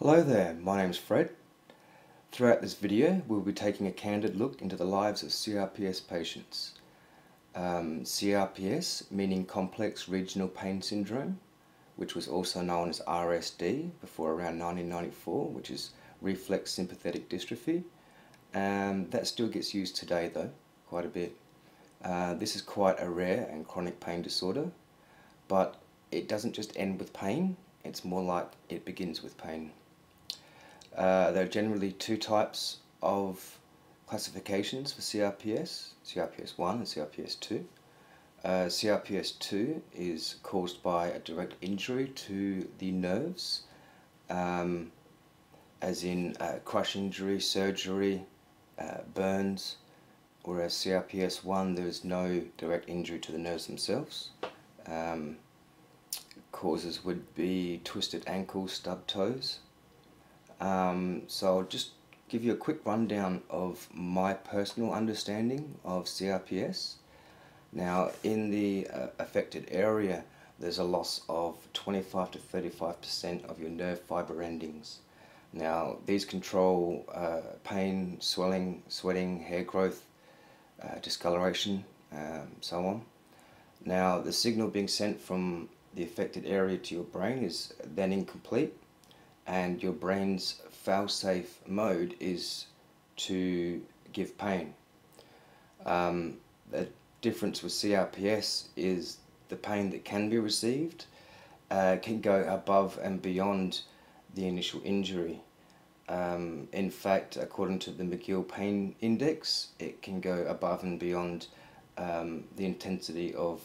Hello there, my name's Fred. Throughout this video we'll be taking a candid look into the lives of CRPS patients. CRPS meaning Complex Regional Pain Syndrome, which was also known as RSD before around 1994, which is Reflex Sympathetic Dystrophy. That still gets used today though, quite a bit. This is quite a rare and chronic pain disorder, but it doesn't just end with pain, it's more like it begins with pain. There are generally two types of classifications for CRPS, CRPS 1 and CRPS 2. CRPS 2 is caused by a direct injury to the nerves, as in crush injury, surgery, burns, whereas CRPS 1 there is no direct injury to the nerves themselves. Causes would be twisted ankles, stubbed toes. So I'll just give you a quick rundown of my personal understanding of CRPS. Now in the affected area there's a loss of 25 to 35% of your nerve fiber endings. Now these control pain, swelling, sweating, hair growth, discoloration, so on. Now the signal being sent from the affected area to your brain is then incomplete, and your brain's fail-safe mode is to give pain. The difference with CRPS is the pain that can be received can go above and beyond the initial injury. In fact, according to the McGill Pain Index, it can go above and beyond the intensity of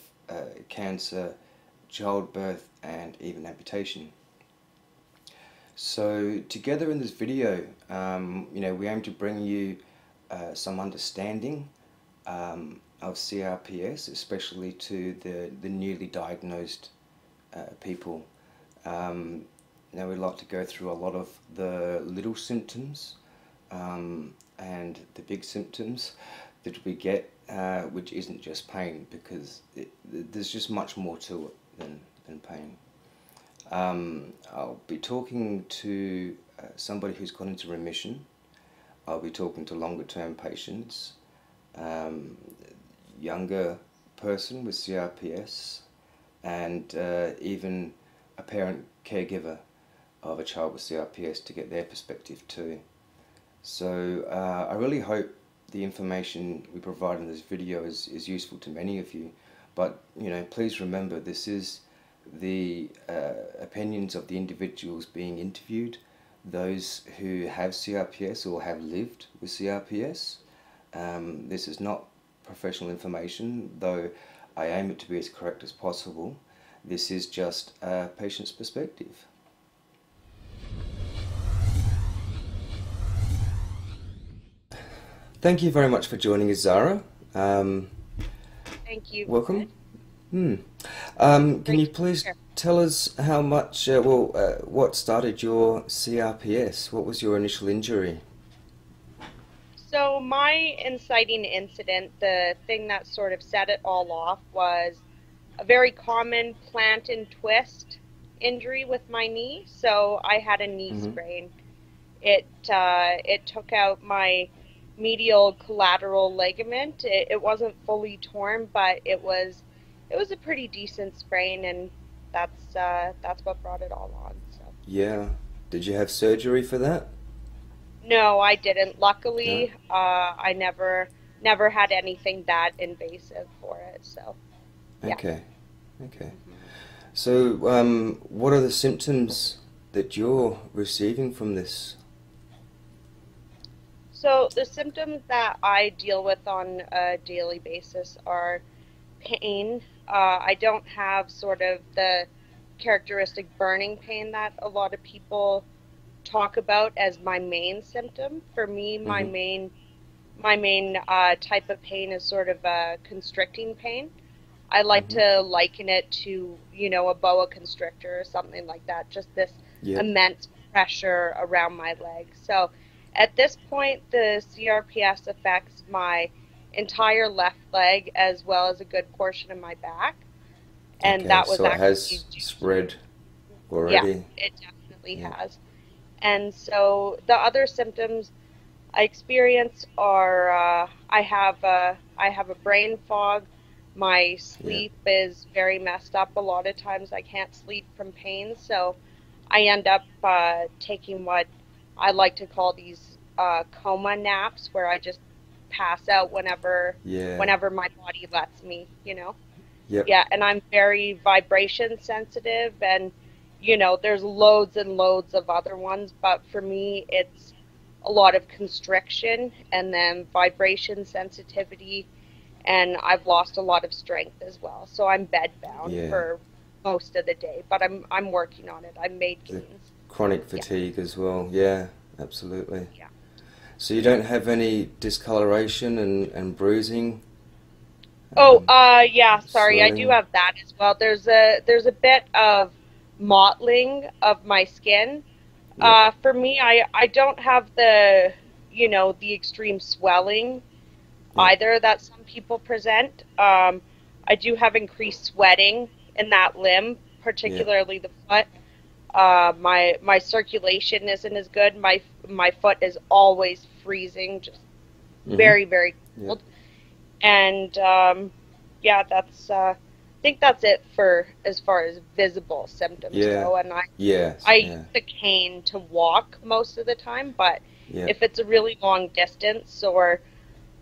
cancer, childbirth, and even amputation. So together in this video, you know, we aim to bring you some understanding of CRPS, especially to the newly diagnosed people. Now we'd like to go through a lot of the little symptoms and the big symptoms that we get, which isn't just pain, because there's just much more to it than pain. I'll be talking to somebody who's gone into remission. I'll be talking to longer term patients, younger person with CRPS, and even a parent caregiver of a child with CRPS to get their perspective too. So I really hope the information we provide in this video is useful to many of you, but you know, please remember this is the opinions of the individuals being interviewed, those who have CRPS or have lived with CRPS. This is not professional information, though I aim it to be as correct as possible. This is just a patient's perspective. Thank you very much for joining us, Zara. Thank you. Welcome. Can you please tell us how much, what started your CRPS? What was your initial injury? So my inciting incident, the thing that sort of set it all off, was a very common plant and twist injury with my knee. So I had a knee sprain. It took out my medial collateral ligament. It wasn't fully torn, but it was a pretty decent sprain, and that's what brought it all on. So. Yeah. Did you have surgery for that? No, I didn't. Luckily, no. I never had anything that invasive for it. So. Yeah. Okay. Okay. So, what are the symptoms that you're receiving from this? So the symptoms that I deal with on a daily basis are pain. I don't have sort of the characteristic burning pain that a lot of people talk about as my main symptom. For me, my main type of pain is sort of a constricting pain. I like to liken it to, you know, a boa constrictor or something like that, just this immense pressure around my leg. So at this point, the CRPS affects my entire left leg as well as a good portion of my back, and that was so actually it has spread already. Yeah, it definitely has, And so the other symptoms I experience are I have a brain fog. My sleep is very messed up. A lot of times I can't sleep from pain, so I end up taking what I like to call these coma naps, where I just pass out whenever my body lets me, you know. Yep. Yeah, and I'm very vibration sensitive, and you know, there's loads and loads of other ones, but for me it's a lot of constriction and then vibration sensitivity, and I've lost a lot of strength as well. So I'm bedbound for most of the day, but I'm working on it. I made gains. Chronic fatigue as well. Yeah, absolutely. Yeah. So you don't have any discoloration and bruising? I do have that as well. There's a bit of mottling of my skin. Yeah. For me, I don't have the, you know, the extreme swelling either that some people present. I do have increased sweating in that limb, particularly the foot. My circulation isn't as good. My foot is always freezing, just very, very cold. Yeah. And that's I think that's it for as far as visible symptoms go. And I use the cane to walk most of the time, but if it's a really long distance or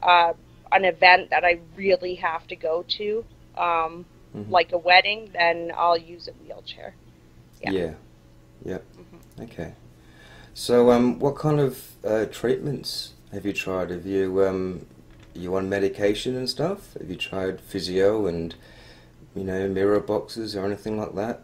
an event that I really have to go to, like a wedding, then I'll use a wheelchair. Yeah. Yeah. Yep. Mm-hmm. Okay. So, what kind of treatments have you tried? Have you you on medication and stuff? Have you tried physio and, you know, mirror boxes or anything like that?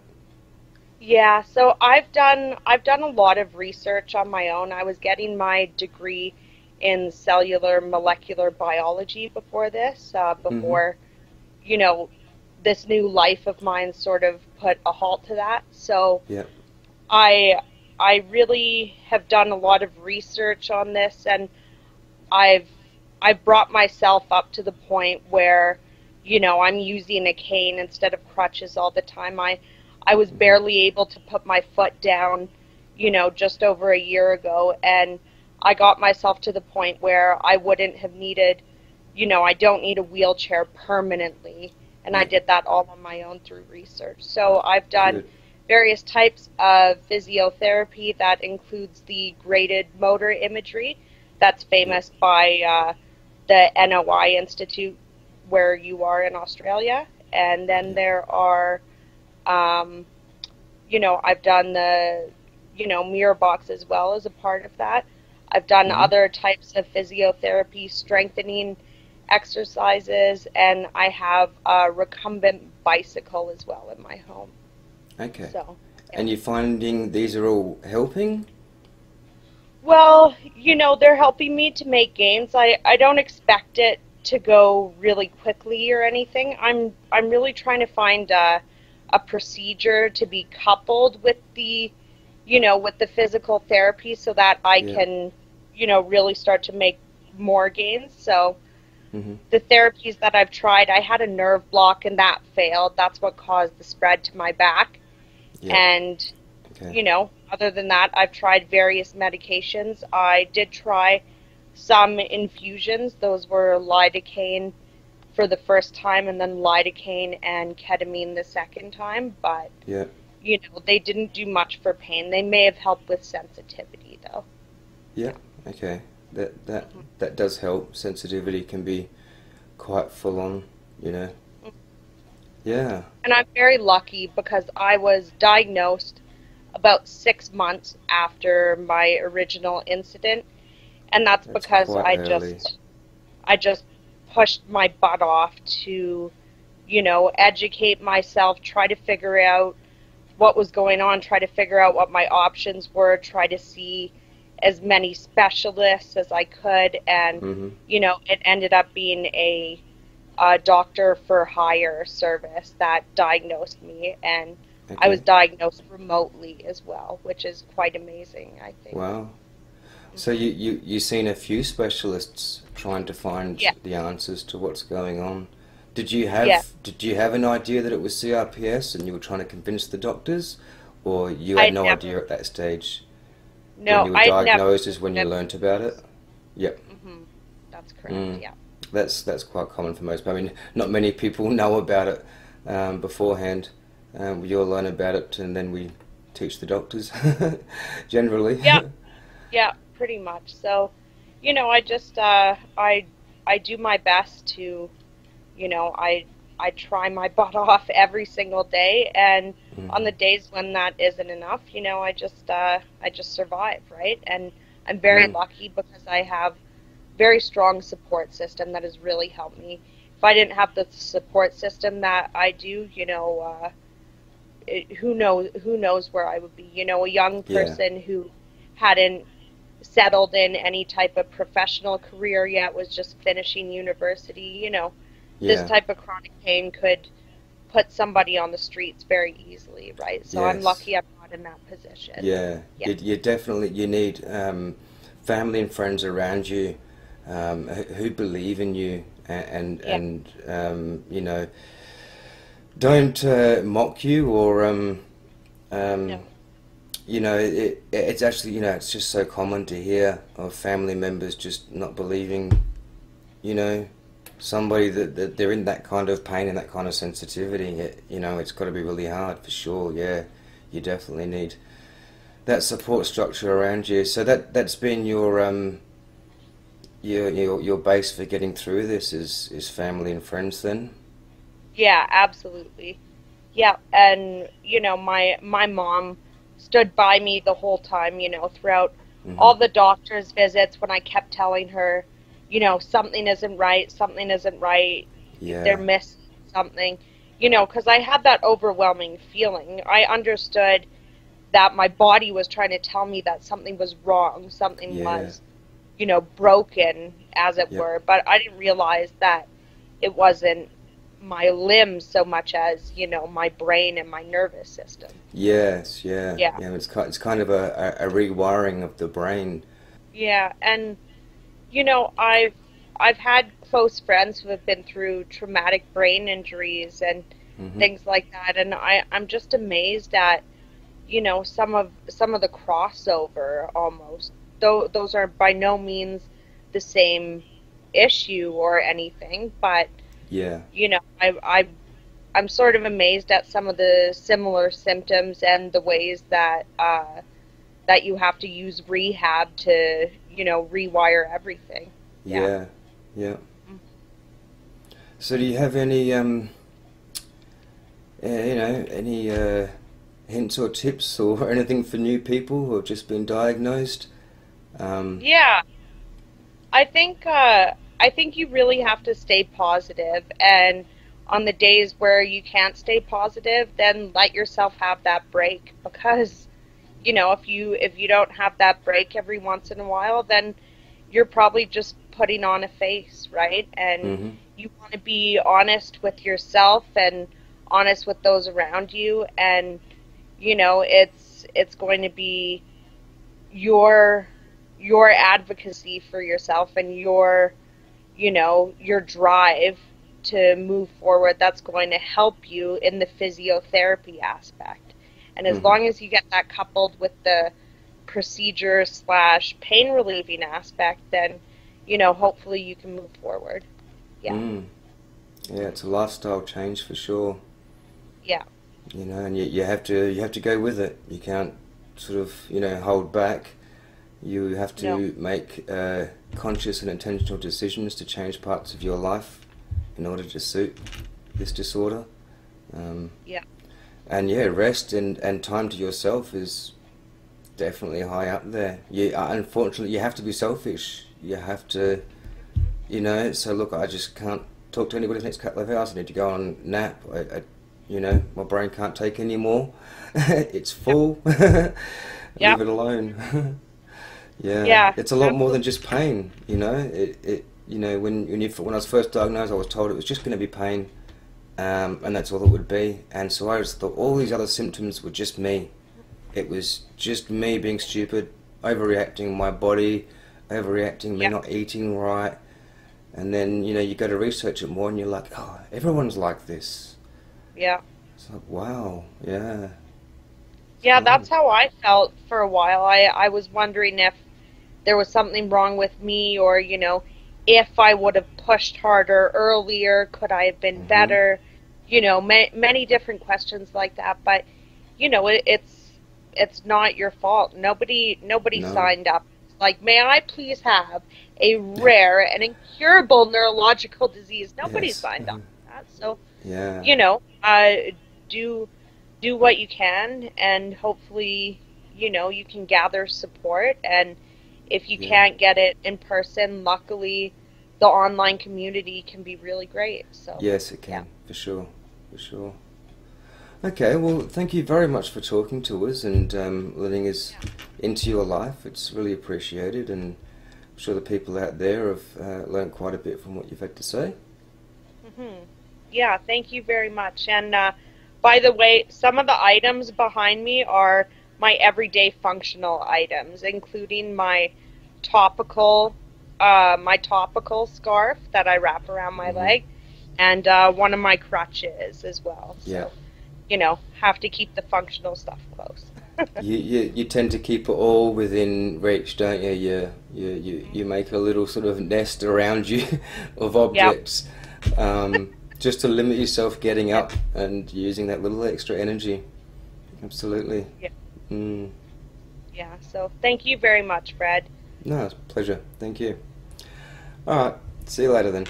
Yeah. So I've done a lot of research on my own. I was getting my degree in cellular molecular biology before this, you know, this new life of mine sort of put a halt to that. So I really have done a lot of research on this, and I've brought myself up to the point where, you know, I'm using a cane instead of crutches all the time. I was barely able to put my foot down, you know, just over a year ago, and I got myself to the point where I wouldn't have needed, you know, I don't need a wheelchair permanently. And I did that all on my own through research. So I've done various types of physiotherapy that includes the graded motor imagery that's famous by the NOI Institute where you are in Australia. And then there are, you know, I've done the, you know, mirror box as well as a part of that. I've done other types of physiotherapy, strengthening exercises, and I have a recumbent bicycle as well in my home. Okay. So, and you're finding these are all helping? Well, you know, they're helping me to make gains. I don't expect it to go really quickly or anything. I'm really trying to find a procedure to be coupled with the, you know, with the physical therapy so that I can, you know, really start to make more gains. So the therapies that I've tried, I had a nerve block and that failed. That's what caused the spread to my back. Yeah. And, you know, other than that, I've tried various medications. I did try some infusions. Those were lidocaine for the first time and then lidocaine and ketamine the second time. But, you know, they didn't do much for pain. They may have helped with sensitivity, though. Yeah, okay. That does help. Sensitivity can be quite full on, you know. Yeah. And I'm very lucky because I was diagnosed about 6 months after my original incident, and that's because I just pushed my butt off to, you know, educate myself, try to figure out what was going on, try to figure out what my options were, try to see as many specialists as I could, and you know, it ended up being a doctor for hire service that diagnosed me, and I was diagnosed remotely as well, which is quite amazing, I think. Wow. So you've seen a few specialists trying to find the answers to what's going on. Did you have an idea that it was CRPS and you were trying to convince the doctors, or you had no idea at that stage? No, when you were diagnosed is when you learnt about it? Yep. Mm-hmm. That's correct, yeah. That's quite common for most people. I mean, not many people know about it beforehand. We all learn about it and then we teach the doctors, generally. Yeah, yeah, pretty much. So, you know, I just, I do my best to, you know, I try my butt off every single day, and on the days when that isn't enough, you know, I just survive, right? And I'm very lucky because I have very strong support system that has really helped me. If I didn't have the support system that I do, you know, who knows where I would be. You know, a young person who hadn't settled in any type of professional career yet, was just finishing university, you know. This type of chronic pain could put somebody on the streets very easily, right? So I'm lucky I'm not in that position. Yeah, yeah. You definitely, you need family and friends around you who believe in you and you know, don't mock you or, you know, it's actually, you know, it's just so common to hear of family members just not believing, you know, somebody that they're in that kind of pain and that kind of sensitivity. You know, it's got to be really hard for sure. Yeah, you definitely need that support structure around you. So that's been your base for getting through this is family and friends then? Yeah, absolutely. Yeah, and you know, my mom stood by me the whole time, you know, throughout all the doctor's visits when I kept telling her, you know, something isn't right, they're missing something, you know, because I had that overwhelming feeling. I understood that my body was trying to tell me that something was wrong, something was, you know, broken, as it were, but I didn't realize that it wasn't my limbs so much as, you know, my brain and my nervous system. Yes, yeah, yeah, yeah. It's kind of a rewiring of the brain. Yeah, and you know, I've had close friends who have been through traumatic brain injuries and things like that, and I'm just amazed at, you know, some of the crossover almost. Though those are by no means the same issue or anything, but yeah, you know, I'm sort of amazed at some of the similar symptoms and the ways that that you have to use rehab to, you know, rewire everything. Yeah, yeah, yeah. So do you have any you know, any hints or tips or anything for new people who have just been diagnosed? Yeah, I think you really have to stay positive, and on the days where you can't stay positive, then let yourself have that break, because you know, if you don't have that break every once in a while, then you're probably just putting on a face, right? And you want to be honest with yourself and honest with those around you, and you know, it's going to be your advocacy for yourself and your, you know, your drive to move forward that's going to help you in the physiotherapy aspect. And as long as you get that coupled with the procedure / pain relieving aspect, then, you know, hopefully you can move forward. Yeah. Yeah, it's a lifestyle change for sure. Yeah. You know, and you have to go with it. You can't sort of, you know, hold back. You have to make conscious and intentional decisions to change parts of your life in order to suit this disorder. Yeah. And yeah, rest and time to yourself is definitely high up there. You, unfortunately, you have to be selfish. You have to, you know, so look, I just can't talk to anybody for the next couple of hours. I need to go on nap. I you know, my brain can't take any more. It's full. Leave it alone. Yeah. Yeah. It's a lot more than just pain, you know. It you know, when I was first diagnosed, I was told it was just going to be pain. And that's all it would be, and so I just thought all these other symptoms were just me. It was just me being stupid, overreacting, my body overreacting, me not eating right. And then, you know, you go to research it more and you're like, oh, everyone's like this. Yeah. It's like, wow. Yeah. Yeah, that's how I felt for a while. I was wondering if there was something wrong with me, or, you know, if I would have pushed harder earlier, could I have been better? You know, many different questions like that. But, you know, it's not your fault. Nobody signed up. Like, may I please have a rare and incurable neurological disease? Nobody signed up for that. So, you know, do what you can, and hopefully, you know, you can gather support. And if you can't get it in person, luckily the online community can be really great. So yes, it can, for sure, for sure. Okay, well, thank you very much for talking to us and letting us into your life. It's really appreciated, and I'm sure the people out there have learned quite a bit from what you've had to say. Yeah, thank you very much. And by the way, some of the items behind me are my everyday functional items, including my topical scarf that I wrap around my leg, and one of my crutches as well. So, you know, have to keep the functional stuff close. you tend to keep it all within reach, don't you? You make a little sort of nest around you of objects, just to limit yourself getting up and using that little extra energy. Absolutely. Yeah. Yeah, so thank you very much, Fred. No, it's a pleasure. Thank you. All right, see you later then.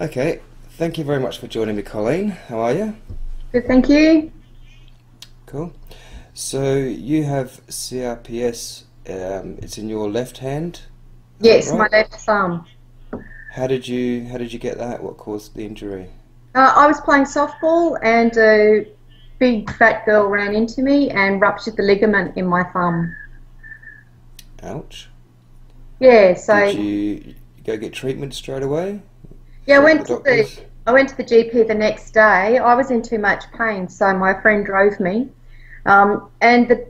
Okay, thank you very much for joining me, Colleen. How are you? Good, thank you. Cool. So you have CRPS, it's in your left hand? Yes, right? My left thumb. How did you get that? What caused the injury? I was playing softball, and a big fat girl ran into me and ruptured the ligament in my thumb. Ouch. Yeah, so... Did you go get treatment straight away? Yeah, I went to the GP the next day. I was in too much pain, so my friend drove me. And the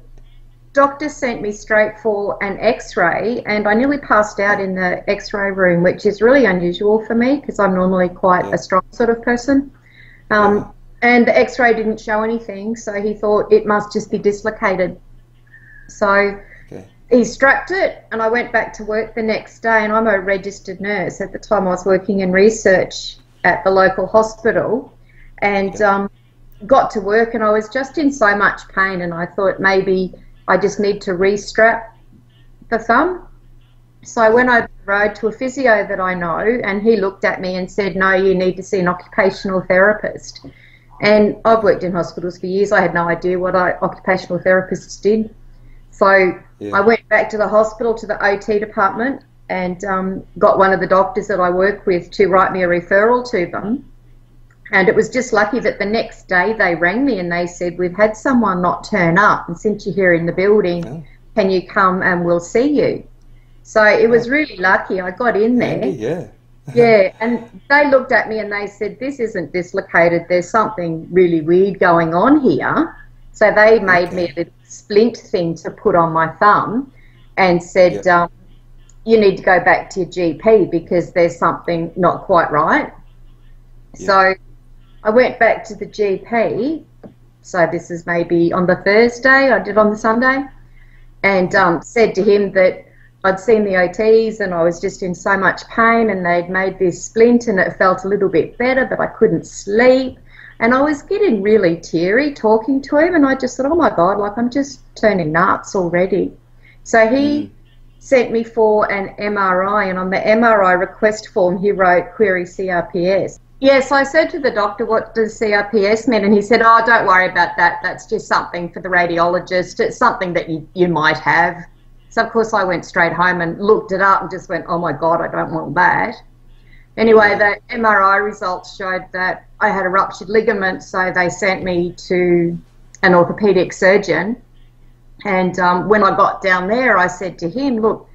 doctor sent me straight for an x-ray, and I nearly passed out in the x-ray room, which is really unusual for me because I'm normally quite a strong sort of person. And the x-ray didn't show anything, so he thought it must just be dislocated. So he strapped it, and I went back to work the next day, and I'm a registered nurse. At the time I was working in research at the local hospital, and got to work, and I was just in so much pain, and I thought maybe I just need to re-strap the thumb. So when I rode to a physio that I know, and he looked at me and said, no, you need to see an occupational therapist. And I've worked in hospitals for years. I had no idea what occupational therapists did. So I went back to the hospital, to the OT department, and got one of the doctors that I work with to write me a referral to them. And it was just lucky that the next day they rang me and they said, we've had someone not turn up, and since you're here in the building, can you come and we'll see you? So it was really lucky I got in there. Yeah, and they looked at me and they said, this isn't dislocated, there's something really weird going on here. So they made me a little splint thing to put on my thumb and said, you need to go back to your GP because there's something not quite right. So I went back to the GP, so this is maybe on the Thursday, I did on the Sunday, and said to him that I'd seen the OTs and I was just in so much pain, and they'd made this splint and it felt a little bit better, but I couldn't sleep, and I was getting really teary talking to him, and I just thought, oh my God, like I'm just turning nuts already. So he sent me for an MRI, and on the MRI request form he wrote query CRPS. Yes, I said to the doctor, what does CRPS mean? And he said, oh, don't worry about that. That's just something for the radiologist. It's something that you might have. So, of course, I went straight home and looked it up and just went, oh, my God, I don't want that. Anyway, the MRI results showed that I had a ruptured ligament, so they sent me to an orthopaedic surgeon. And when I got down there, I said to him, look,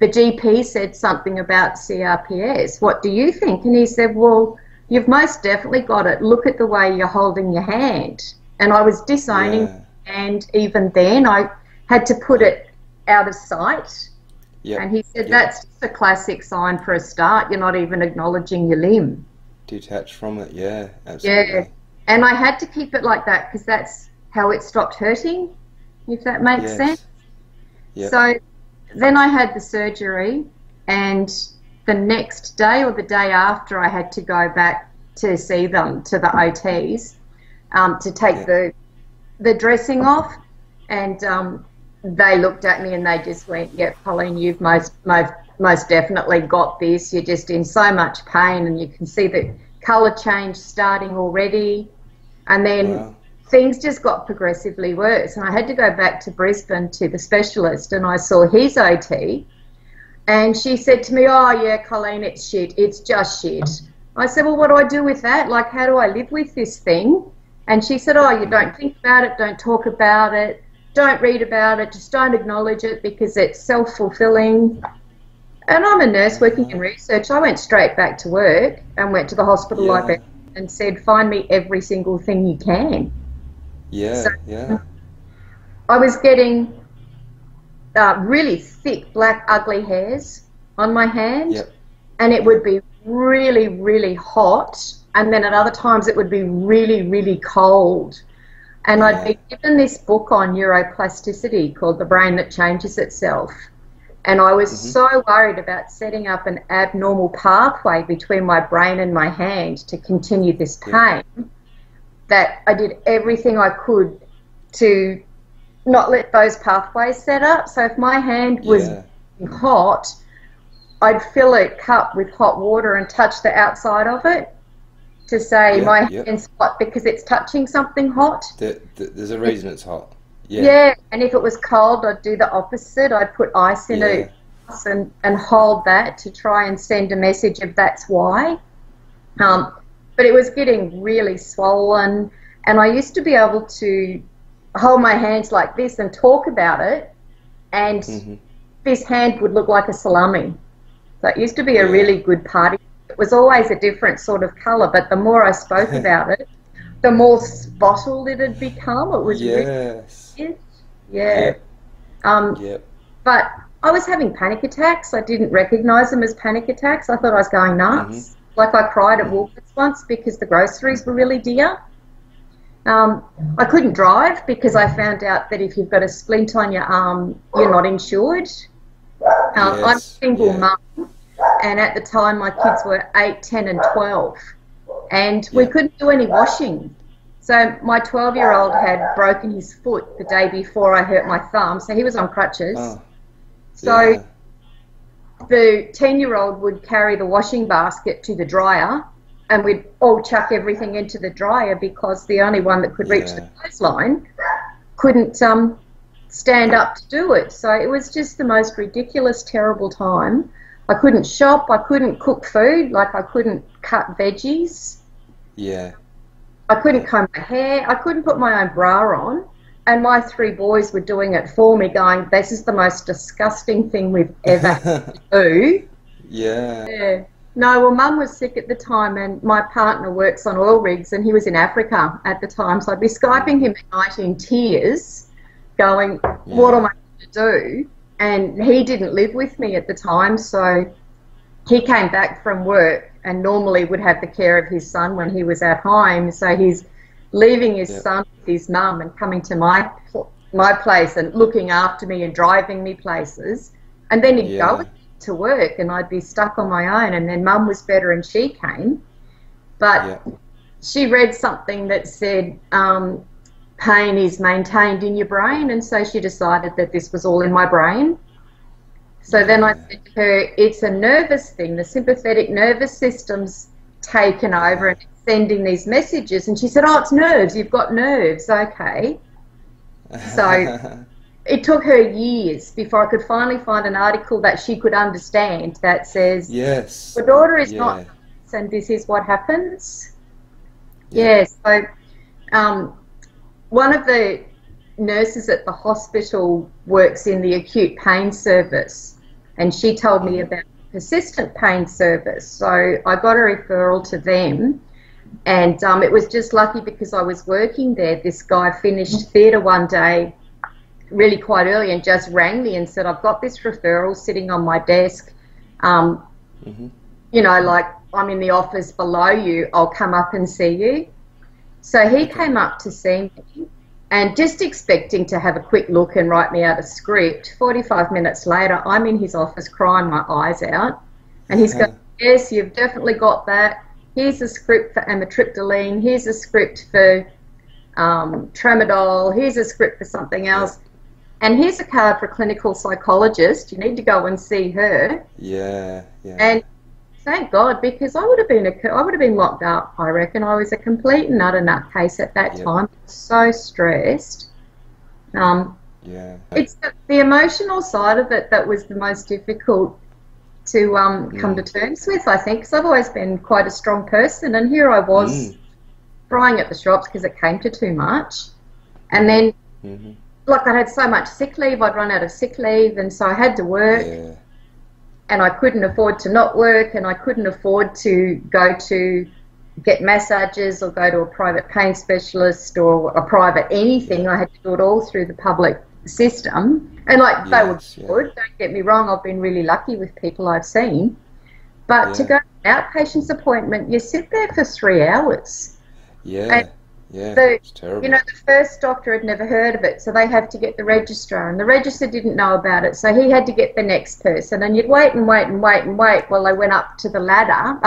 the GP said something about CRPS. What do you think? And he said, well... you've most definitely got it. Look at the way you're holding your hand. And I was disowning my hand even then. I had to put it out of sight. And he said, that's just a classic sign for a start. You're not even acknowledging your limb. detach from it, yeah, absolutely. Yeah, and I had to keep it like that because that's how it stopped hurting, if that makes sense. Yep. So then I had the surgery, and the next day or the day after I had to go back to see them, to the OTs, to take the dressing off, and they looked at me and they just went, yeah, Pauline, you've most definitely got this. You're just in so much pain, and you can see the colour change starting already. And then things just got progressively worse, and I had to go back to Brisbane to the specialist, and I saw his OT, and she said to me, oh yeah, Colleen, it's shit, it's just shit. I said, well, what do I do with that? Like, how do I live with this thing? And she said, oh, you don't think about it, don't talk about it, don't read about it, just don't acknowledge it because it's self-fulfilling. And I'm a nurse working in research. I went straight back to work and went to the hospital library and said, find me every single thing you can. Yeah, so, I was getting really thick, black, ugly hairs on my hand, and it would be really, really hot, and then at other times it would be really, really cold. And I'd be given this book on neuroplasticity called The Brain That Changes Itself. And I was so worried about setting up an abnormal pathway between my brain and my hand to continue this pain that I did everything I could to not let those pathways set up. So if my hand was hot, I'd fill a cup with hot water and touch the outside of it to say my hand's hot because it's touching something hot. There's a reason it's hot. Yeah. And if it was cold, I'd do the opposite. I'd put ice in it and hold that to try and send a message of that's why. But it was getting really swollen, and I used to be able to hold my hands like this and talk about it, and this hand would look like a salami. So it used to be a really good party. It was always a different sort of colour, but the more I spoke about it, the more spottled it had become. It was really but I was having panic attacks. I didn't recognise them as panic attacks. I thought I was going nuts. Like I cried at Woolworths once because the groceries were really dear. I couldn't drive because I found out that if you've got a splint on your arm, you're not insured. I'm a single mum, and at the time my kids were 8, 10 and 12. And we couldn't do any washing. So my 12-year-old had broken his foot the day before I hurt my thumb, so he was on crutches. So the 10-year-old would carry the washing basket to the dryer, and we'd all chuck everything into the dryer because the only one that could reach the clothesline couldn't stand up to do it. So it was just the most ridiculous, terrible time. I couldn't shop, I couldn't cook food, like I couldn't cut veggies. I couldn't comb my hair, I couldn't put my own bra on, and my 3 boys were doing it for me going, this is the most disgusting thing we've ever had to do. No, well, Mum was sick at the time, and my partner works on oil rigs, and he was in Africa at the time, so I'd be Skyping him at night in tears going, what am I going to do? And he didn't live with me at the time, so he came back from work and normally would have the care of his son when he was at home. So he's leaving his son with his mum and coming to my place and looking after me and driving me places. And then he'd go to work and I'd be stuck on my own. And then Mum was better and she came. But she read something that said... pain is maintained in your brain, and so she decided that this was all in my brain. So then I said to her, it's a nervous thing, the sympathetic nervous system's taken over and sending these messages. And she said, oh, it's nerves, you've got nerves, okay. So it took her years before I could finally find an article that she could understand that says, yes, your daughter is not nervous and this is what happens. So one of the nurses at the hospital works in the acute pain service, and she told me about persistent pain service. So I got a referral to them, and it was just lucky because I was working there. This guy finished theatre one day really quite early and just rang me and said, I've got this referral sitting on my desk, you know, like I'm in the office below you, I'll come up and see you. So he came up to see me and just expecting to have a quick look and write me out a script. 45 minutes later, I'm in his office crying my eyes out. And he's going, yes, you've definitely got that. Here's a script for amitriptyline. Here's a script for Tremidol. Here's a script for something else. And here's a card for a clinical psychologist. You need to go and see her. Yeah, yeah. And thank God, because I would have been locked up. I reckon I was a complete and utter nutcase at that time. So stressed. It's the emotional side of it that was the most difficult to come to terms with, I think, because I've always been quite a strong person, and here I was crying at the shops because it came to too much, and then like I'd had so much sick leave, I'd run out of sick leave, and so I had to work, and I couldn't afford to not work, and I couldn't afford to go to get massages or go to a private pain specialist or a private anything. I had to do it all through the public system, and like they were good, don't get me wrong, I've been really lucky with people I've seen, but to go to an outpatient's appointment, you sit there for 3 hours. It's terrible. You know, the first doctor had never heard of it, so they have to get the registrar, and the registrar didn't know about it, so he had to get the next person, and you'd wait and wait and wait and wait while they went up to the ladder,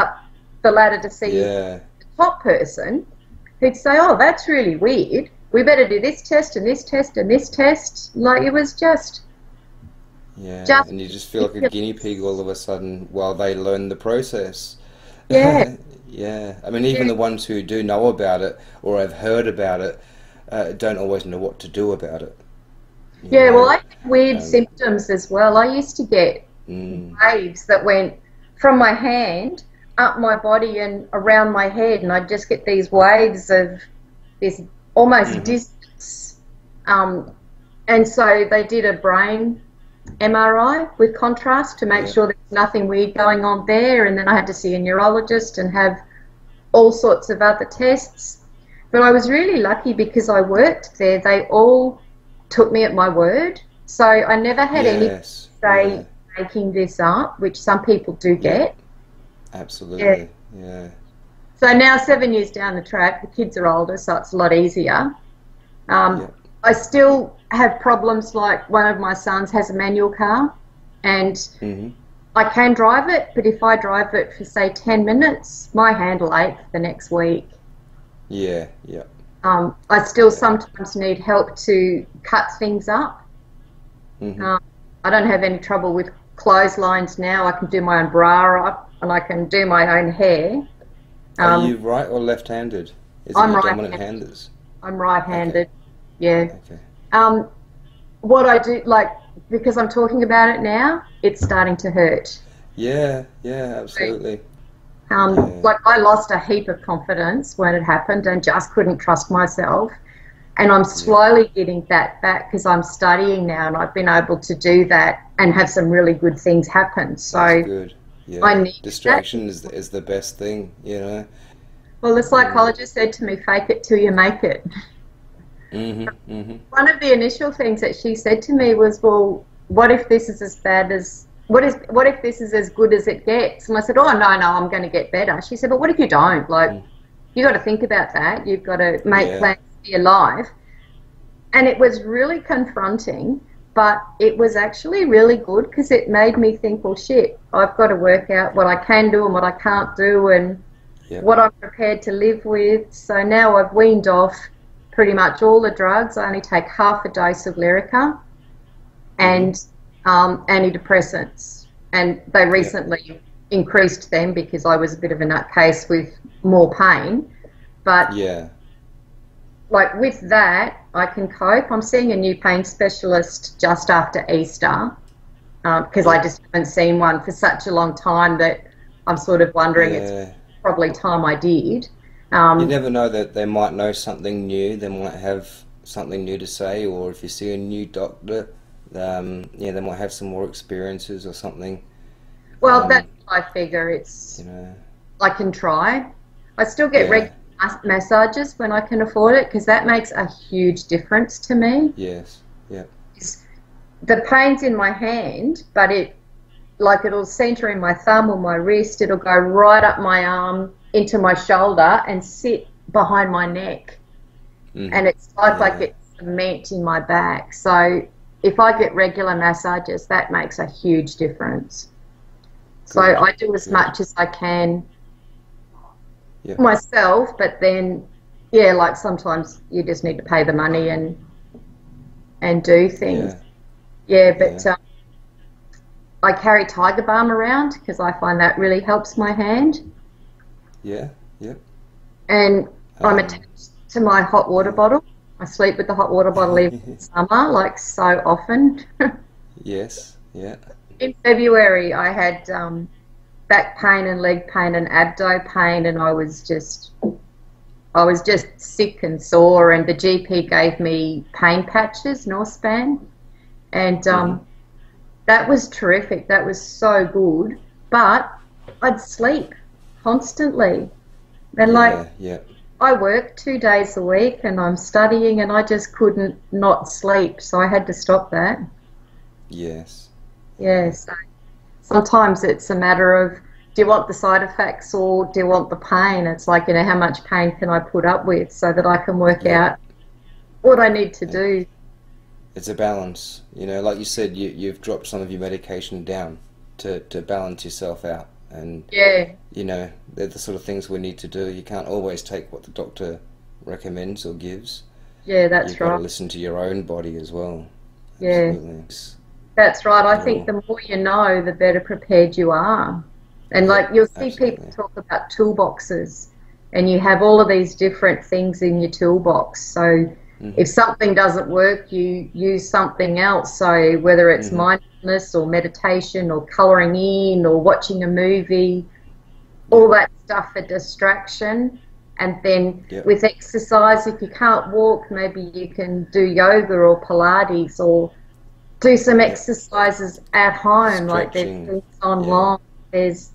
to see the top person, who'd say, oh, that's really weird, we better do this test and this test and this test. Like, it was just... Yeah, just, and you just feel like a guinea pig all of a sudden while they learn the process. Yeah. I mean, even the ones who do know about it or have heard about it don't always know what to do about it. You know? Well, I had weird symptoms as well. I used to get waves that went from my hand up my body and around my head, and I'd just get these waves of this... almost distance, and so they did a brain MRI with contrast to make sure there's nothing weird going on there, and then I had to see a neurologist and have all sorts of other tests. But I was really lucky because I worked there. They all took me at my word, so I never had any say making this up, which some people do get. Absolutely, So now 7 years down the track, the kids are older, so it's a lot easier. I still have problems, like one of my sons has a manual car, and I can drive it, but if I drive it for, say, 10 minutes, my hand will ache for the next week. I still sometimes need help to cut things up. I don't have any trouble with clotheslines now. I can do my own bra up, and I can do my own hair. Are you right or left-handed? I'm right-handed. I'm right-handed. What I do, like, because I'm talking about it now, it's starting to hurt. Absolutely. Like, I lost a heap of confidence when it happened and just couldn't trust myself. And I'm slowly getting that back because I'm studying now, and I've been able to do that and have some really good things happen. So. That's good. Distraction is the best thing, you know. Well, the psychologist said to me, fake it till you make it. One of the initial things that she said to me was, well, what if this is as bad as, what if this is as good as it gets? And I said, oh, no, no, I'm going to get better. She said, but what if you don't? Like, you've got to think about that. You've got to make plans for your life. And it was really confronting. But it was actually really good because it made me think, well, shit, I've got to work out what I can do and what I can't do and what I'm prepared to live with. So now I've weaned off pretty much all the drugs. I only take half a dose of Lyrica and antidepressants. And they recently increased them because I was a bit of a nutcase with more pain. But like with that, I can cope. I'm seeing a new pain specialist just after Easter because I just haven't seen one for such a long time that I'm sort of wondering it's probably time I did. You never know, that they might know something new. They might have something new to say, or if you see a new doctor, they might have some more experiences or something. Well, that's what I figure. It's, you know, I can try. I still get regular massages when I can afford it, because that makes a huge difference to me. The pain's in my hand, but it like it'll center in my thumb or my wrist, it'll go right up my arm into my shoulder and sit behind my neck. Mm. And it's like it's cement in my back. So if I get regular massages, that makes a huge difference. So I do as much as I can myself, but then, yeah, like sometimes you just need to pay the money and do things. Yeah, but I carry Tiger Balm around because I find that really helps my hand. Yeah, yeah. And I'm attached to my hot water bottle. I sleep with the hot water bottle in summer, like so often. Yes, yeah. In February, I had back pain and leg pain and abdo pain, and I was just sick and sore, and the GP gave me pain patches, Norspan, and that was terrific. That was so good, but I'd sleep constantly, and I work 2 days a week and I'm studying, and I just couldn't not sleep, so I had to stop that. Yes. Yes. Yeah, so sometimes it's a matter of, do you want the side effects or do you want the pain? It's like, you know, how much pain can I put up with so that I can work out what I need to do. It's a balance. You know, like you said, you've dropped some of your medication down to balance yourself out. And you know, they're the sort of things we need to do. You can't always take what the doctor recommends or gives. Yeah, that's You've got to listen to your own body as well. Absolutely. Yeah, that's right. I think the more you know, the better prepared you are. And like you'll see people talk about toolboxes, and you have all of these different things in your toolbox. So if something doesn't work, you use something else. So whether it's mindfulness or meditation or colouring in or watching a movie, all that stuff for distraction. And then with exercise, if you can't walk, maybe you can do yoga or Pilates or do some exercises at home. Stretching. Like there's things online. There's,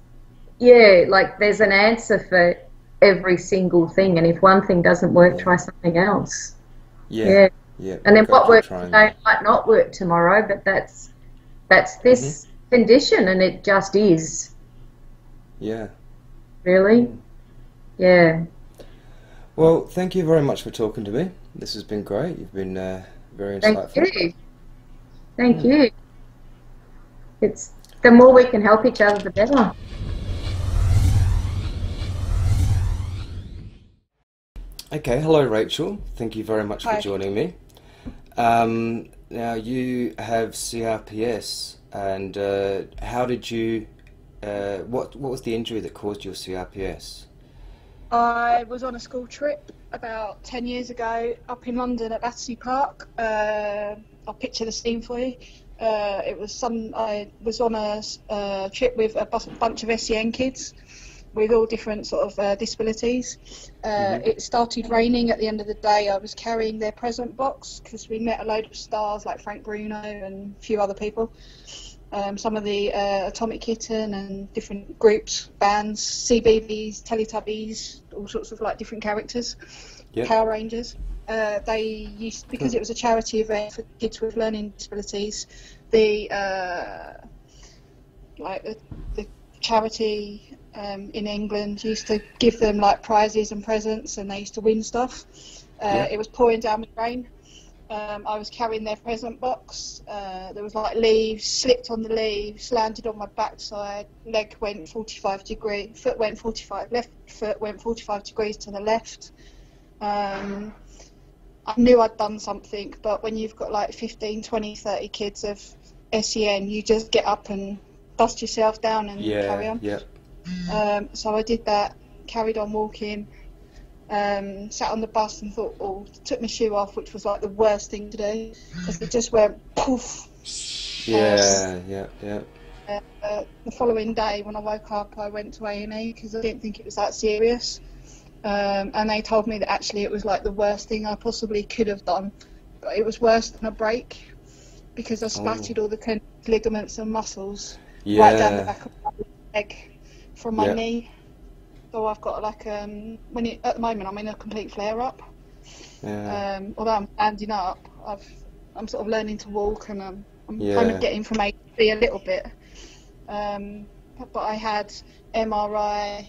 like there's an answer for every single thing. And if one thing doesn't work, try something else. And then what works today might not work tomorrow, but that's this condition, and it just is. Yeah. Really? Yeah. Well, thank you very much for talking to me. This has been great. You've been very insightful. Thank you. Thank you. It's the more we can help each other, the better. Okay, hello Rachel. Thank you very much for joining me. Now you have CRPS, and how did you? What was the injury that caused your CRPS? I was on a school trip about 10 years ago up in London at Battersea Park. I'll picture the scene for you. It was I was on a trip with a bunch of SEN kids with all different sort of disabilities. It started raining at the end of the day. I was carrying their present box because we met a load of stars like Frank Bruno and a few other people. Some of the Atomic Kitten and different groups, bands, CBeebies, Teletubbies, all sorts of like different characters, Power Rangers. They used, because it was a charity event for kids with learning disabilities, the the charity in England used to give them like prizes and presents, and they used to win stuff. It was pouring down with rain. I was carrying their present box. There was like leaves, slipped on the leaves, landed on my backside, leg went 45 degrees, foot went 45, left foot went 45 degrees to the left. I knew I'd done something, but when you've got like 15, 20, 30 kids of SEN, you just get up and dust yourself down and carry on. So I did that, carried on walking, sat on the bus and thought, oh, took my shoe off, which was like the worst thing to do, because it just went poof. The following day when I woke up, I went to A&E because I didn't think it was that serious, and they told me that actually it was like the worst thing I possibly could have done, but it was worse than a break because I splattered all the ligaments and muscles right down the back of my leg from my knee. So I've got like at the moment I'm in a complete flare up. Although I'm standing up, I'm sort of learning to walk, and I'm kind of getting from A to B a little bit. but I had MRI,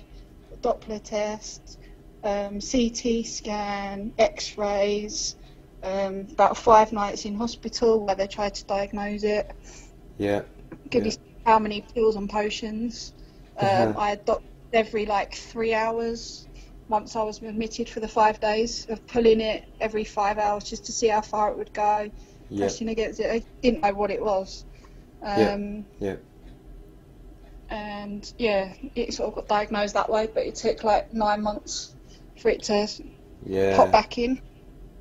Doppler test, CT scan, x-rays, about 5 nights in hospital where they tried to diagnose it. Yeah. Give me how many pills and potions. I had doctors every like 3 hours. Once I was admitted for the 5 days of pulling it every 5 hours just to see how far it would go. Yeah. Pressing against it. I didn't know what it was. And yeah, it sort of got diagnosed that way, but it took like 9 months for it to pop back in.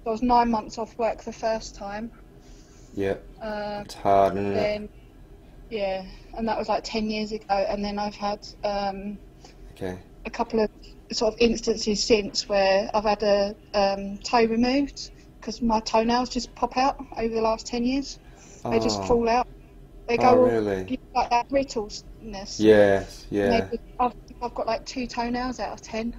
I was 9 months off work the first time. Yeah. It's hard, isn't it? Yeah, and that was like 10 years ago, and then I've had a couple of sort of instances since where I've had a toe removed because my toenails just pop out over the last 10 years. Oh. They just fall out. They go all like that brittleness. Yes, yeah. I've got like 2 toenails out of 10.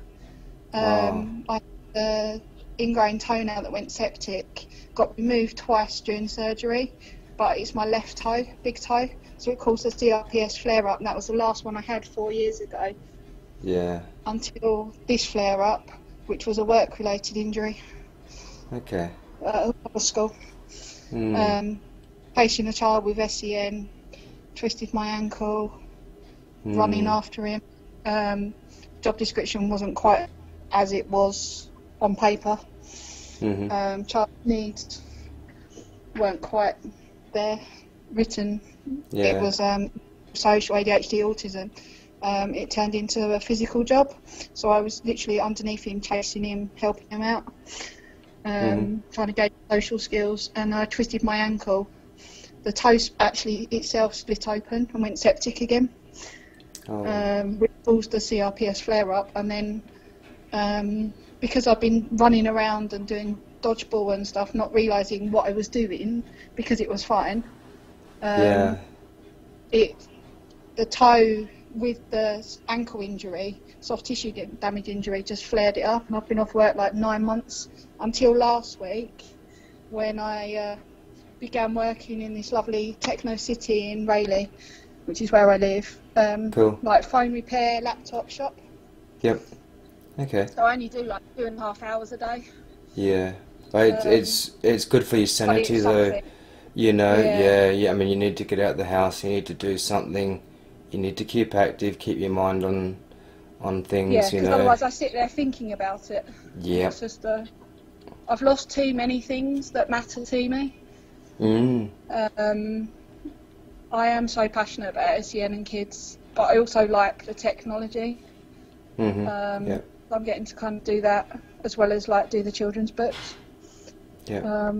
I had the ingrown toenail that went septic, got removed twice during surgery, but it's my left toe, big toe. So it caused a CRPS flare-up, and that was the last one I had 4 years ago. Yeah. Until this flare-up, which was a work-related injury. Okay. At school. Facing a child with SEN, twisted my ankle, running after him. Job description wasn't quite as it was on paper. Child needs weren't quite there. Written, it was social ADHD autism. It turned into a physical job, so I was literally underneath him, chasing him, helping him out, trying to gain social skills. And I twisted my ankle. The toe actually itself split open and went septic again, which caused the CRPS flare-up. And then because I've been running around and doing dodgeball and stuff, not realising what I was doing because it was fine. The toe with the ankle injury, soft tissue damage injury, just flared it up, and I've been off work like 9 months until last week when I began working in this lovely techno city in Rayleigh, which is where I live. Cool. Like phone repair, laptop shop. Yep. Okay. So I only do like 2.5 hours a day. Yeah, it's good for your sanity though. You know, yeah. I mean, you need to get out of the house. You need to do something. You need to keep active. Keep your mind on things. Yeah, because otherwise I sit there thinking about it. Yeah. It's just I've lost too many things that matter to me. I am so passionate about SEN and kids, but I also like the technology. So I'm getting to kind of do that as well as like do the children's books. Yeah.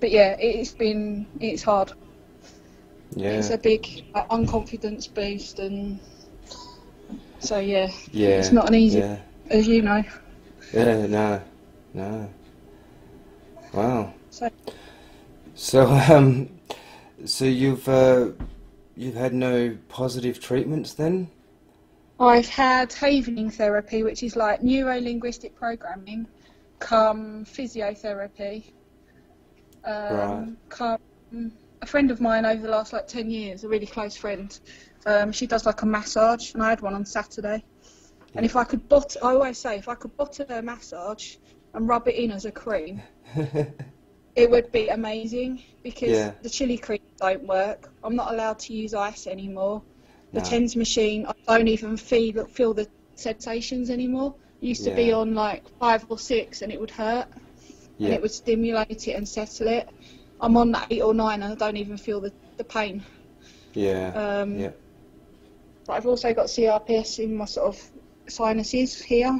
But yeah, it's hard. Yeah. It's a big unconfidence boost, and so yeah, it's not an easy, as you know. Yeah, no. Wow. So you've had no positive treatments then? I've had Havening therapy, which is like neuro-linguistic programming, come physiotherapy. A friend of mine over the last like 10 years, a really close friend, she does like a massage, and I had one on Saturday. And if I could I always say, if I could bottle her massage and rub it in as a cream, it would be amazing, because the chili creams don't work. I'm not allowed to use ice anymore. The TENS machine, I don't even feel the sensations anymore. It used to be on like 5 or 6 and it would hurt. And it would stimulate it and settle it. I'm on 8 or 9 and I don't even feel the pain. But I've also got CRPS in my sort of sinuses here.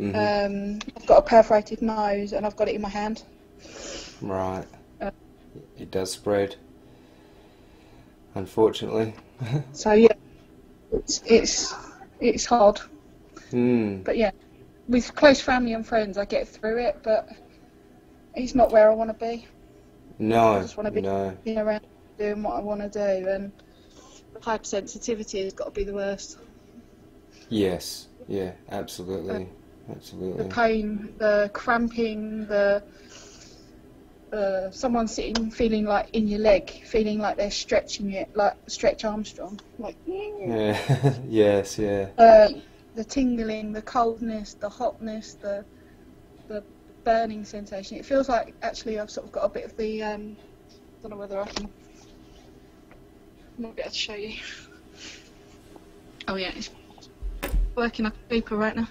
I've got a perforated nose and I've got it in my hand. Right. It does spread, unfortunately. So yeah, it's hard. But yeah, with close family and friends I get through it, but it's not where I want to be. No, I just want to be around doing what I want to do, and hypersensitivity has got to be the worst. Yes, yeah, absolutely, absolutely. The pain, the cramping, the someone sitting feeling like in your leg, feeling like they're stretching it, like Stretch Armstrong, like yeah. Yes, yeah. The tingling, the coldness, the hotness, the burning sensation. It feels like actually I've sort of got a bit of the I don't know whether I can. I'm not going to show you. Oh yeah, it's working like a paper right now.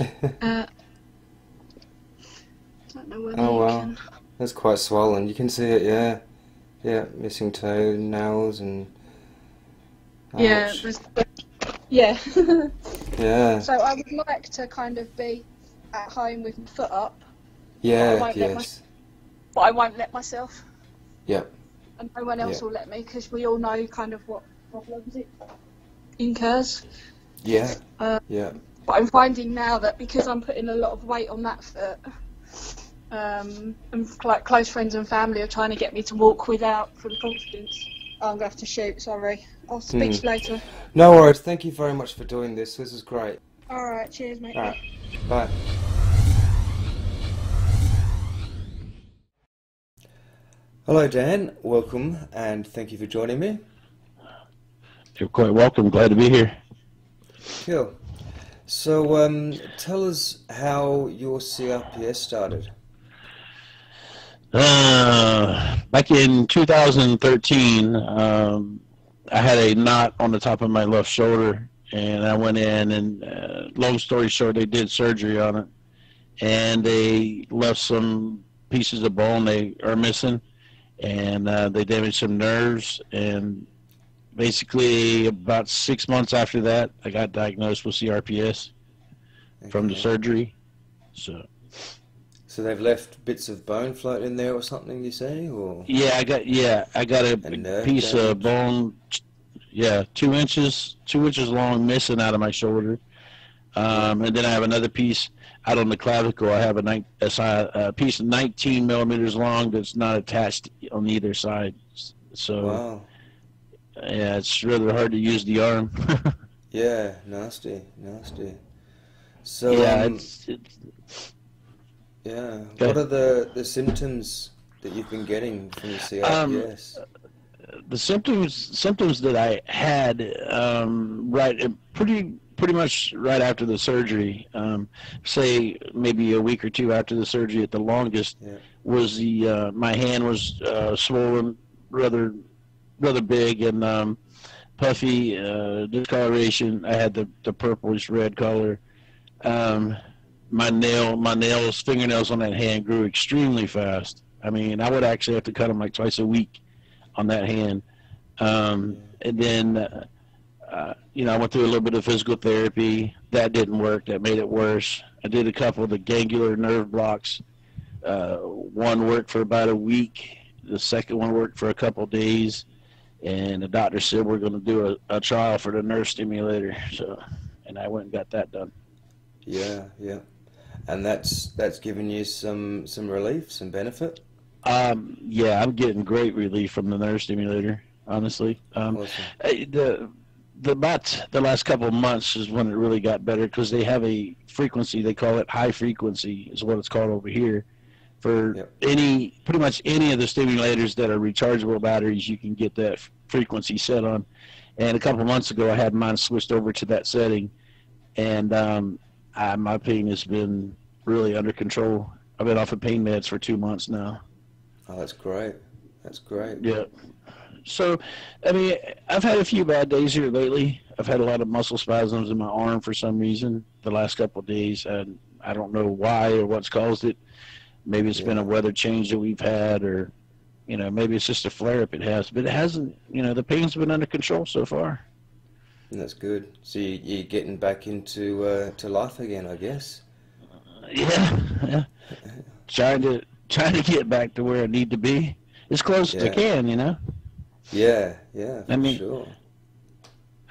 I don't know whether you wow. can. That's quite swollen. You can see it, yeah. Yeah, missing toe, nails, and. Ouch. Yeah. Yeah. Yeah. So I would like to kind of be at home with my foot up. Yeah. But I won't, yes. But I won't let myself. Yeah. And no one else will let me, because we all know kind of what problems it incurs. Yeah. Yeah. But I'm finding now that because I'm putting a lot of weight on that foot, and like close friends and family are trying to get me to walk without full confidence. Oh, I'm gonna have to shoot. Sorry. I'll speak to you later. No worries. Thank you very much for doing this. This is great. All right. Cheers, mate. All right. Bye. Hello, Dan. Welcome, and thank you for joining me. You're quite welcome. Glad to be here. Cool. So, tell us how your CRPS started. Back in 2013, I had a knot on the top of my left shoulder, and I went in, and long story short, they did surgery on it, and they left some pieces of bone they are missing. And they damaged some nerves, and basically about 6 months after that, I got diagnosed with CRPS from the surgery. So they've left bits of bone floating in there or something, you say? Or yeah, I got a piece of bone, yeah, 2 inches long missing out of my shoulder, and then I have another piece. Out on the clavicle, I have a piece 19 millimeters long that's not attached on either side. So, wow. Yeah, it's really hard to use the arm. Yeah, nasty, nasty. So, yeah, it's yeah. What are the symptoms that you've been getting from the CRPS? The symptoms that I had pretty much right after the surgery, say maybe a week or two after the surgery at the longest, was the my hand was swollen, rather big and puffy, discoloration. I had the purplish red color. My fingernails on that hand grew extremely fast. I mean, I would actually have to cut them like twice a week on that hand. And then you know, I went through a little bit of physical therapy. That didn't work. That made it worse. I did a couple of the gangular nerve blocks. One worked for about a week. The second one worked for a couple of days. And the doctor said we're going to do a trial for the nerve stimulator. So, and I went and got that done. Yeah, yeah. And that's given you some relief, some benefit? Yeah, I'm getting great relief from the nerve stimulator, honestly. Awesome. About the last couple of months is when it really got better, because they have a frequency, they call it high frequency is what it's called over here, for pretty much any of the stimulators that are rechargeable batteries. You can get that frequency set on, and a couple of months ago I had mine switched over to that setting, and my pain has been really under control. I've been off of pain meds for 2 months now. Oh, that's great. That's great. Yeah. So, I mean, I've had a few bad days here lately. I've had a lot of muscle spasms in my arm for some reason the last couple of days, and I don't know why or what's caused it. Maybe it's been a weather change that we've had, or, you know, maybe it's just a flare-up it has. But it hasn't, you know, the pain's been under control so far. And that's good. So you're getting back into to life again, I guess. Yeah. Trying to get back to where I need to be as close as I can, you know. Yeah, yeah, for sure.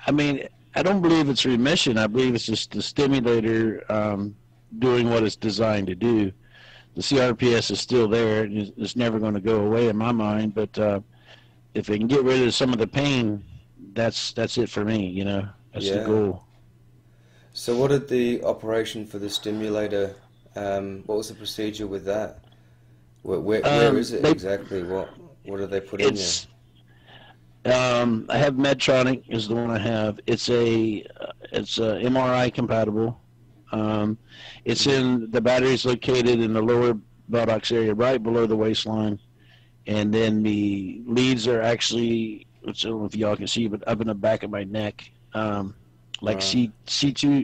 I mean, I don't believe it's remission. I believe it's just the stimulator doing what it's designed to do. The CRPS is still there, and it's never going to go away in my mind. But if it can get rid of some of the pain, that's it for me, you know. That's the goal. So what did the operation for the stimulator, what was the procedure with that? Where is it exactly? What do they put in there? I have Medtronic is the one I have. It's a MRI compatible. It's in the battery's located in the lower buttocks area, right below the waistline, and then the leads are actually, I don't know if y'all can see, but up in the back of my neck, like C2,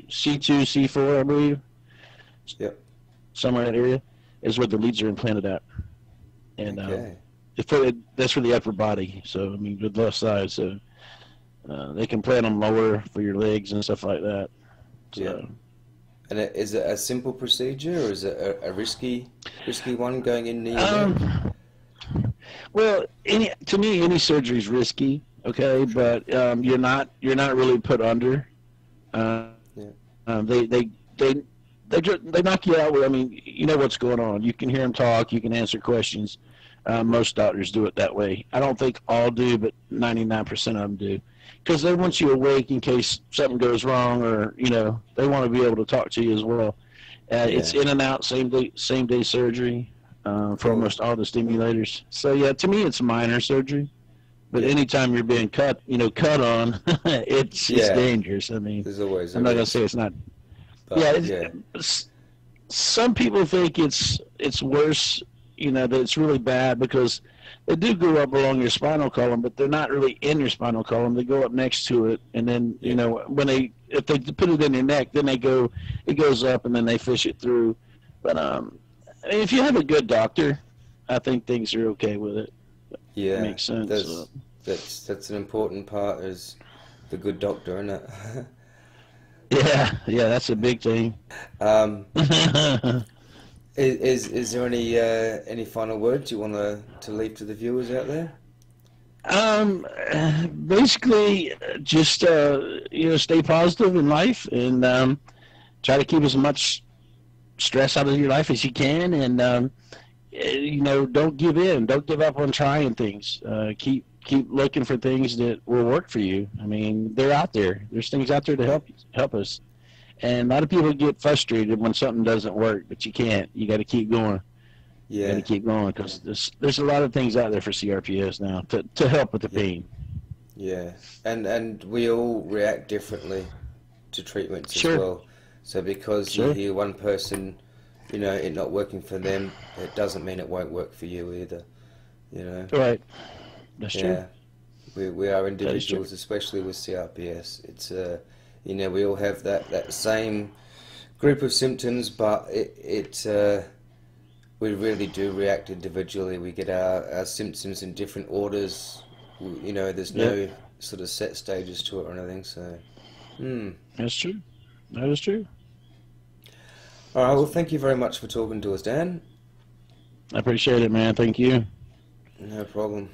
C4, I believe. Yep. Somewhere in that area is where the leads are implanted at, and okay. That's for the upper body, so I mean the left side. So they can plant them lower for your legs and stuff like that. So. Yeah. And is it a simple procedure, or is it a risky one going in the? Well, to me, any surgery is risky. Okay, but you're not really put under. They knock you out. I mean, you know what's going on. You can hear them talk. You can answer questions. Most doctors do it that way. I don't think all do, but 99% of them do, because they want you awake in case something goes wrong, or you know, they want to be able to talk to you as well. It's in and out, same day surgery for almost all the stimulators. So yeah, to me it's minor surgery, but anytime you're being cut, you know, cut on, it's dangerous. I mean, there's always, I'm not gonna say it's not. But, yeah, some people think it's worse. You know, that it's really bad because they do go up along your spinal column, but they're not really in your spinal column. They go up next to it, and then you know when if they put it in your neck, then it goes up, and then they fish it through. But I mean, if you have a good doctor, I think things are okay with it. Yeah, it makes sense. That's an important part, is the good doctor, isn't it? yeah, that's a big thing. Is there any final words you want to leave to the viewers out there? Basically, just you know, stay positive in life, and try to keep as much stress out of your life as you can, and you know, don't give in, don't give up on trying things. Keep looking for things that will work for you. I mean, they're out there. There's things out there to help us. And a lot of people get frustrated when something doesn't work, but you can't. You got to keep going. Yeah. You got to keep going, because there's a lot of things out there for CRPS now to help with the pain. Yeah. And we all react differently to treatments as well. So because you hear one person, you know, it not working for them, it doesn't mean it won't work for you either. You know. Right. That's true. We are individuals, especially with CRPS. It's you know, we all have that same group of symptoms, but we really do react individually. We get our symptoms in different orders. You know, there's no sort of set stages to it or anything. So, that's true. That is true. All right. Well, thank you very much for talking to us, Dan. I appreciate it, man. Thank you. No problem.